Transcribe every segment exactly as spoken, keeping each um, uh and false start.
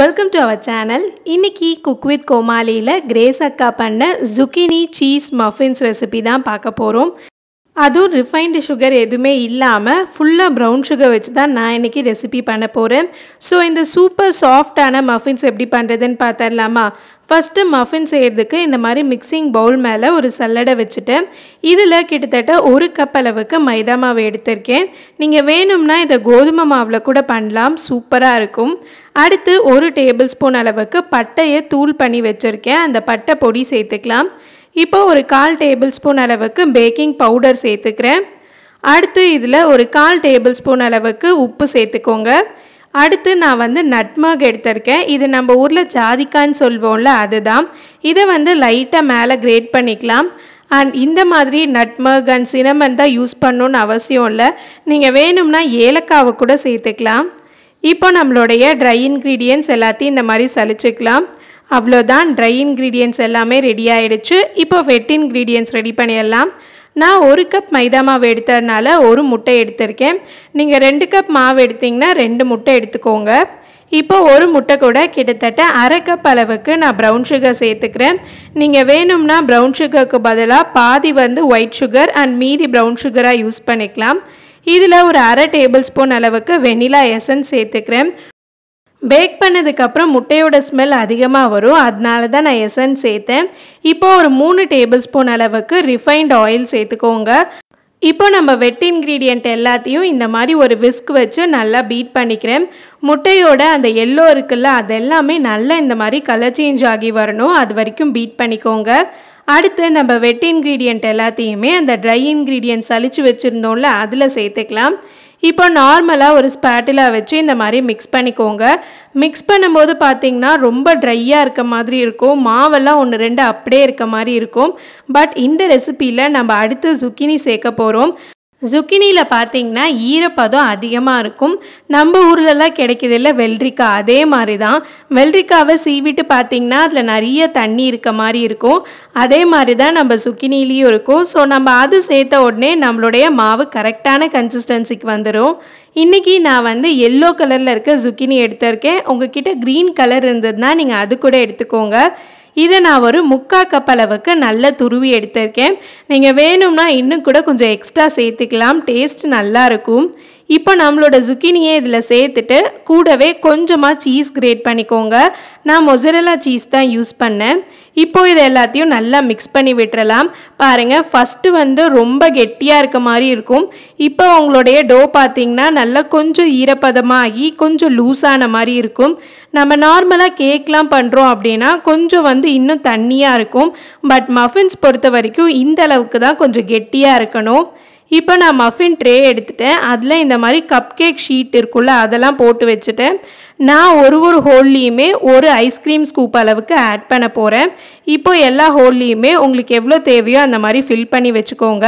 Welcome to our channel. இன்னைக்கு Cook with கோமாலியில Grace அக்கா பண்ண zucchini cheese muffins recipe தான் பார்க்க போறோம். அதுவும் refined sugar எதுமே இல்லாம full brown sugar வச்சு தான் நான் இன்னைக்கு ரெசிபி பண்ண போறேன். So இந்த சூப்பர் சாஃப்ட்டான muffins எப்படி பண்றதுன்னு பார்த்தறலாமா? First muffin செய்யிறதுக்கு இந்த மாதிரி மிக்ஸிங் பவுல் மேல ஒரு சல்லடை வச்சிட்டேன். இதுல கிட்டத்தட்ட one cup அளவுக்கு மைதா மாவு எடுத்துர்க்கேன். நீங்க வேணும்னா இத கோதுமை மாவுல கூட பண்ணலாம், சூப்பரா இருக்கும். அடுத்து one tablespoon அளவுக்கு பட்டையை தூள் பண்ணி வச்சிருக்கேன். அந்த பட்டை பொடி சேர்த்துக்கலாம். இப்போ ஒரு one half tablespoon அளவுக்கு பேக்கிங் பவுடர் சேர்த்துக்கறேன். அடுத்து இதுல ஒரு one half tablespoon அளவுக்கு உப்பு சேர்த்துக்கோங்க. அடுத்து நான் வந்து நட்மக் எடுத்துர்க்கேன். இது நம்ம ஊர்ல ஜாதிக்கான்னு சொல்வோம்ல அதுதான். இத வந்து லைட்டா மேல கிரேட் பண்ணிக்கலாம். And இந்த மாதிரி நட்மக் and cinnamon தான் யூஸ் பண்ணனும் அவசியம் இல்ல. நீங்க வேணும்னா ஏலக்காவை கூட சேர்த்துக்கலாம். இப்போ நம்மளுடைய dry ingredients எல்லாத்தையும் இந்த மாதிரி சலிச்சுக்கலாம். அவ்வளவுதான் dry ingredients எல்லாமே ரெடி ஆயிடுச்சு. இப்போ wet ingredients ரெடி பண்ணிடலாம். நான் one cup மைதா மாவு எடுத்ததனால ஒரு முட்டை எடுத்துர்க்கேன். நீங்க two cup மாவு எடுத்தீங்கன்னா ரெண்டு முட்டை எடுத்துக்கோங்க. இப்போ ஒரு முட்டை கூட கிட்டத்தட்ட one half cup அளவுக்கு நான் brown sugar சேர்த்துக்கறேன். நீங்க வேணும்னா brown sugarக்கு பதிலா பாதி வந்து white sugar and மீதி brown sugar ஆ யூஸ் பண்ணிக்கலாம். இதுல ஒரு one half tablespoon அளவுக்கு vanilla essence சேர்த்துக்கறேன். பேக் பண்ணதுக்கு அப்புறம் முட்டையோட ஸ்மெல் அதிகமா வரும். அதனால தான் நான் எசன்ஸ் சேர்த்தேன். இப்போ ஒரு three tablespoon அளவுக்கு refined oil சேர்த்துக்கோங்க. இப்போ நம்ம wet ingredient எல்லாத்தையும் இந்த மாதிரி ஒரு whisk வச்சு நல்லா பீட் பண்ணிக்கிறேன். முட்டையோட அந்த yellow இருக்குல்ல அது எல்லாமே நல்லா இந்த மாதிரி color change ஆகி வரணும். அது வரைக்கும் பீட் பண்ணிக்கோங்க. அடுத்து நம்ம wet ingredient எல்லாத்தையுமே அந்த dry ingredient சலிச்சு வச்சிருந்தோம்ல அதுல சேர்த்துக்கலாம். இப்போ நார்மலா ஒரு ஸ்பாட்டிலா வச்சு இந்த மாதிரி மிக்ஸ் பண்ணிக்கோங்க. மிக்ஸ் பண்ணும்போது பாத்தீங்கன்னா ரொம்ப ட்ரையா இருக்க மாதிரி இருக்கும். மாவெல்லாம் ஒன்னு ரெண்டு அப்படியே இருக்க மாதிரி இருக்கும். பட் இந்த ரெசிபில நம்ம அடுத்து zucchini சேக்க போறோம். zucchiniல பாத்தீங்கன்னா ஈரப்பதம் அதிகமா இருக்கும். நம்ம ஊர்ல எல்லாம் கிடைக்குதுல வெள்ளரிக்காய், அதே மாதிரி தான். வெள்ளரிக்காவை சீவிட்டு பாத்தீங்கன்னா அதுல நிறைய தண்ணி இருக்க மாதிரி இருக்கும். அதே மாதிரி தான் நம்ம zucchiniலயும் இருக்கும். சோ நம்ம அது சேர்த்த உடனே நம்மளுடைய மாவு கரெக்ட்டான கன்சிஸ்டன்சிக்கு வந்துரும். இன்னைக்கு நான் வந்து yellow கலர்ல இருக்க zucchini எடுத்துர்க்கேன். உங்ககிட்ட green கலர் இருந்ததுன்னா நீங்க அது கூட எடுத்துக்கோங்க. இத நான் ஒரு one cup அளவுக்கு நல்ல துருவி எடுத்துர்க்கேன். நீங்க வேணும்னா இன்னும் கூட கொஞ்சம் எக்ஸ்ட்ரா சேர்த்துக்கலாம். டேஸ்ட் நல்லா இருக்கும். இப்போ நம்மளோட zucchiniயை இதல சேர்த்துட்டு கூடவே கொஞ்சமா cheese grate பண்ணிக்கோங்க. நான் mozzarella cheese தான் யூஸ் பண்ணேன். இப்போ இத எல்லாத்தையும் நல்லா mix பண்ணி விட்டுறலாம். பாருங்க first வந்து ரொம்ப கெட்டியா இருக்க மாதிரி இருக்கும். இப்போ உங்களுடைய dough பாத்தீங்கன்னா நல்லா கொஞ்சம் ஈரப்பதமாகி கொஞ்சம் லூஸ் ஆன மாதிரி இருக்கும். நம்ம நார்மலா கேக்லாம் பண்றோம் அப்படினா கொஞ்சம் வந்து இன்னும் தண்ணியா இருக்கும். பட் muffins பொறுத்தவரைக்கும் இந்த அளவுக்கு தான் கொஞ்சம் கெட்டியா இருக்கணும். இப்போ நான் muffin tray எடுத்துட்டேன். அதுல இந்த மாதிரி cupcake sheet இருக்குல அதெல்லாம் போட்டு வச்சிட்டேன். நான் ஒரு ஒரு ஹோல்லியுமே ஒரு ஐஸ்கிரீம் ஸ்கூப் அளவுக்கு ஆட் பண்ண போறேன். இப்போ எல்லா ஹோல்லியுமே உங்களுக்கு எவ்வளவு தேவையோ அந்த மாதிரி ஃபில் பண்ணி வெச்சுக்கோங்க.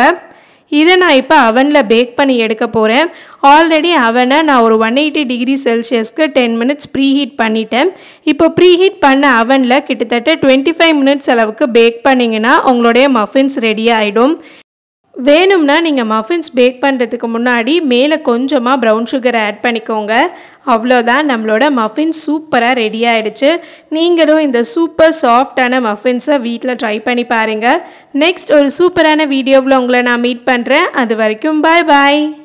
இத நான் இப்போ அவன்ல பேக் பண்ணி எடுக்க போறேன். ஆல்ரெடி அவனை நான் ஒரு one eighty டிகிரி செல்சியஸ்க்கு ten minutes preheat பண்ணிட்டேன். இப்போ preheat பண்ண அவன்ல கிட்டத்தட்ட twenty-five minutes அளவுக்கு பேக் பண்ணீங்கனா உங்களுடைய muffins ரெடி ஆயிடும். வேணும்னா நீங்க muffins பேக் பண்றதுக்கு முன்னாடி மேலே கொஞ்சமா brown sugar add பண்ணிக்கோங்க. அவ்வளவுதான் நம்மளோட muffins சூப்பரா ரெடி ஆயிடுச்சு. நீங்களும் இந்த சூப்பர் சாஃப்ட்டான muffins-ஐ வீட்ல ட்ரை பண்ணி பாருங்க. நெக்ஸ்ட் ஒரு சூப்பரான வீடியோவுல உங்களை நான் மீட் பண்றேன். அது வரைக்கும் bye bye.